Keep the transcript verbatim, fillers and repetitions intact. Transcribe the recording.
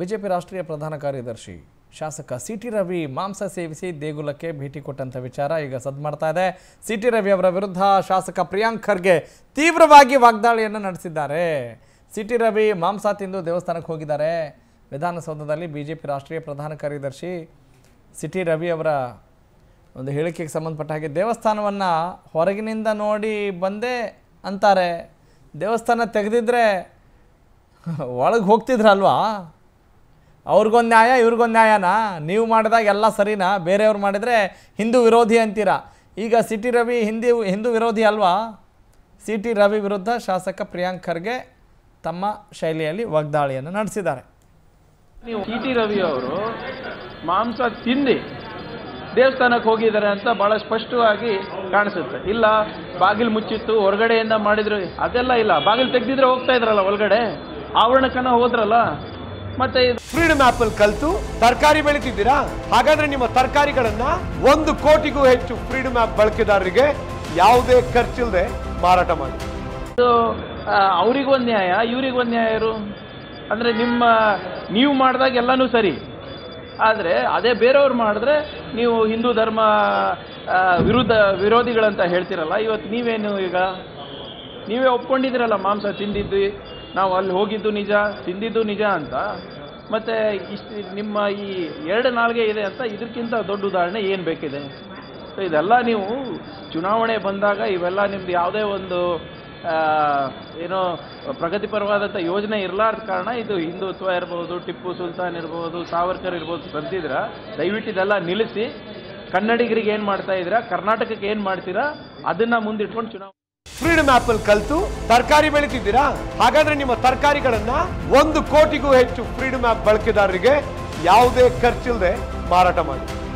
BJP ರಾಷ್ಟ್ರೀಯ ಪ್ರಧಾನ ಕಾರ್ಯದರ್ಶಿ ಶಾಸಕ ಸಿಟಿ ರವಿ ಮಾಂಸ ಸೇವಿಸಿ ದೇಗುಲಕ್ಕೆ ಭೇಟಿ ಕೊಟ್ಟಂತ ವಿಚಾರ ಈಗ ಸದ್ದು ಮಾಡ್ತಾ ಇದೆ. ಸಿಟಿ ರವಿ ಅವರ ವಿರುದ್ಧ ಶಾಸಕ ಪ್ರಿಯಾಂಕ್ ಖರ್ಗೆ ತೀವ್ರವಾಗಿ ವಾಗ್ದಾಳಿಯನ್ನು ನಡೆಸಿದ್ದಾರೆ. ಸಿಟಿ ರವಿ ಮಾಂಸ ತಿಂದು ದೇವಸ್ಥಾನಕ್ಕೆ ಹೋಗಿದ್ದಾರೆ. ವಿಧಾನಸೌಧದಲ್ಲಿ ಬಿಜೆಪಿ ರಾಷ್ಟ್ರೀಯ ಪ್ರಧಾನ ಕಾರ್ಯದರ್ಶಿ ಸಿಟಿ ರವಿ ಅವರ ಒಂದು ಹೇಳಿಕೆಗೆ ಸಂಬಂಧಪಟ್ಟ ಹಾಗೆ ದೇವಸ್ಥಾನವನ್ನ ಹೊರಗಿನಿಂದ ನೋಡಿ ಬಂದೆ ಅಂತಾರೆ, ದೇವಸ್ಥಾನ ತೆಗೆದಿದ್ರೆ ಒಳಗೆ ಹೋಗ್ತಿದ್ರಲ್ವಾ? ಅವ್ರಿಗೊಂದು ನ್ಯಾಯ ಇವ್ರಿಗೊಂದು ನ್ಯಾಯನಾ? ನೀವು ಮಾಡಿದಾಗ ಎಲ್ಲ ಸರಿನಾ? ಬೇರೆಯವ್ರು ಮಾಡಿದರೆ ಹಿಂದೂ ವಿರೋಧಿ ಅಂತೀರಾ? ಈಗ ಸಿಟಿ ರವಿ ಹಿಂದಿ ಹಿಂದೂ ವಿರೋಧಿ ಅಲ್ವಾ? ಸಿಟಿ ರವಿ ವಿರುದ್ಧ ಶಾಸಕ ಪ್ರಿಯಾಂಕ್ ಖರ್ಗೆ ತಮ್ಮ ಶೈಲಿಯಲ್ಲಿ ವಾಗ್ದಾಳಿಯನ್ನು ನಡೆಸಿದ್ದಾರೆ. ನೀವು ಸಿಟಿ ರವಿ ಅವರು ಮಾಂಸ ತಿಂದು ದೇವಸ್ಥಾನಕ್ಕೆ ಹೋಗಿದ್ದಾರೆ ಅಂತ ಭಾಳ ಸ್ಪಷ್ಟವಾಗಿ ಕಾಣಿಸುತ್ತೆ. ಇಲ್ಲ ಬಾಗಿಲು ಮುಚ್ಚಿತ್ತು, ಹೊರಗಡೆಯಿಂದ ಮಾಡಿದ್ರು, ಅದೆಲ್ಲ ಇಲ್ಲ. ಬಾಗಿಲು ತೆಗೆದಿದ್ರೆ ಹೋಗ್ತಾ ಇದ್ರಲ್ಲ, ಒಳಗಡೆ ಆವರಣಕ್ಕನ ಹೋದ್ರಲ್ಲ. ಮತ್ತೆ ಫ್ರೀಡಮ್ ಆಪ್ ಅಲ್ಲಿ ಕಲಿತು ತರಕಾರಿ ಬೆಳೀತಿದ್ದೀರಾ, ಹಾಗಾದ್ರೆ ನಿಮ್ಮ ತರಕಾರಿಗಳನ್ನ ಒಂದು ಕೋಟಿಗೂ ಹೆಚ್ಚು ಫ್ರೀಡಮ್ ಆಪ್ ಬಳಕೆದಾರರಿಗೆ ಯಾವುದೇ ಖರ್ಚಿಲ್ಲದೆ ಮಾರಾಟ ಮಾಡಿ. ಅವ್ರಿಗೊಂದು ನ್ಯಾಯ ಇವ್ರಿಗೊಂದು ನ್ಯಾಯ ಇರು ಅಂದ್ರೆ, ನಿಮ್ಮ ನೀವು ಮಾಡಿದಾಗ ಎಲ್ಲಾನು ಸರಿ, ಆದರೆ ಅದೇ ಬೇರೆಯವ್ರು ಮಾಡಿದ್ರೆ ನೀವು ಹಿಂದೂ ಧರ್ಮ ವಿರುದ್ಧ ವಿರೋಧಿಗಳಂತ ಹೇಳ್ತಿರಲ್ಲ. ಇವತ್ತು ನೀವೇನು, ಈಗ ನೀವೇ ಒಪ್ಕೊಂಡಿದ್ದೀರಲ್ಲ ಮಾಂಸ ತಿಂದಿದ್ವಿ, ನಾವು ಅಲ್ಲಿ ಹೋಗಿದ್ದು ನಿಜ, ತಿಂದಿದ್ದು ನಿಜ ಅಂತ. ಮತ್ತು ಇಷ್ಟು ನಿಮ್ಮ ಈ ಎರಡು ನಾಲ್ಗೆ ಇದೆ ಅಂತ, ಇದಕ್ಕಿಂತ ದೊಡ್ಡ ಉದಾಹರಣೆ ಏನು ಬೇಕಿದೆ? ಸೊ ಇದೆಲ್ಲ ನೀವು ಚುನಾವಣೆ ಬಂದಾಗ ಇವೆಲ್ಲ ನಿಮ್ದು ಯಾವುದೇ ಒಂದು ಏನೋ ಪ್ರಗತಿಪರವಾದಂಥ ಯೋಜನೆ ಇರಲಾರ್ದ ಕಾರಣ, ಇದು ಹಿಂದುತ್ವ ಇರ್ಬೋದು, ಟಿಪ್ಪು ಸುಲ್ತಾನ್ ಇರ್ಬೋದು, ಸಾವರ್ಕರ್ ಇರ್ಬೋದು ಬಂದಿದ್ದೀರಾ. ದಯವಿಟ್ಟು ಇದೆಲ್ಲ ನಿಲ್ಲಿಸಿ. ಕನ್ನಡಿಗರಿಗೆ ಏನು ಮಾಡ್ತಾ ಇದ್ದೀರಾ, ಕರ್ನಾಟಕಕ್ಕೆ ಏನು ಮಾಡ್ತೀರಾ, ಅದನ್ನು ಮುಂದಿಟ್ಕೊಂಡು ಚುನಾವಣೆ. ಫ್ರೀಡಮ್ ಆಪ್ ಅಲ್ಲಿ ಕಲಿತು ತರಕಾರಿ ಬೆಳೀತಿದ್ದೀರಾ, ಹಾಗಾದ್ರೆ ನಿಮ್ಮ ತರಕಾರಿಗಳನ್ನ ಒಂದು ಕೋಟಿಗೂ ಹೆಚ್ಚು ಫ್ರೀಡಮ್ ಆಪ್ ಬಳಕೆದಾರರಿಗೆ ಯಾವುದೇ ಖರ್ಚಿಲ್ಲದೆ ಮಾರಾಟ ಮಾಡಿ.